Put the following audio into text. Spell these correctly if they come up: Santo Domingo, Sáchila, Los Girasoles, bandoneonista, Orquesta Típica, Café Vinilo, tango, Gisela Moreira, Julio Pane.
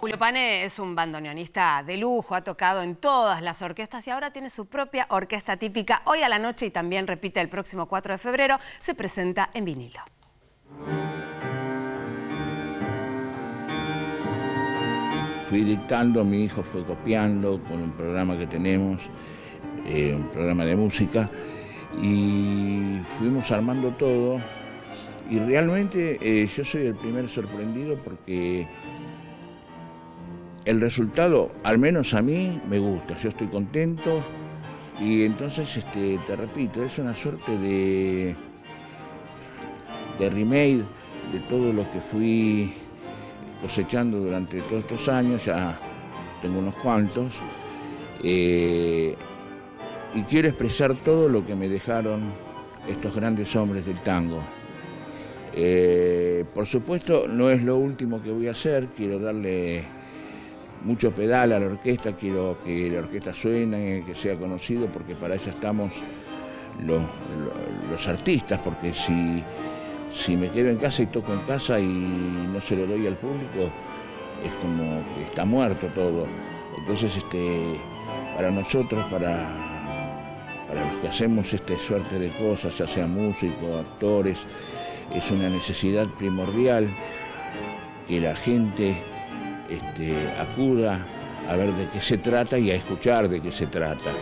Julio Pane es un bandoneonista de lujo, ha tocado en todas las orquestas y ahora tiene su propia orquesta típica. Hoy a la noche y también repite el próximo 4 de febrero, se presenta en vinilo. Fui dictando, mi hijo fue copiando con un programa que tenemos, un programa de música, y fuimos armando todo. Y realmente yo soy el primer sorprendido porque el resultado, al menos a mí, me gusta, yo estoy contento y entonces, te repito, es una suerte de remake de todo lo que fui cosechando durante todos estos años, ya tengo unos cuantos, y quiero expresar todo lo que me dejaron estos grandes hombres del tango. Por supuesto, no es lo último que voy a hacer, quiero darle mucho pedal a la orquesta, quiero que la orquesta suene, que sea conocido, porque para eso estamos los artistas, porque si me quedo en casa y toco en casa y no se lo doy al público, es como que está muerto todo. Entonces, para nosotros, para los que hacemos esta suerte de cosas, ya sean músicos, actores, es una necesidad primordial que la gente acuda a ver de qué se trata y a escuchar de qué se trata.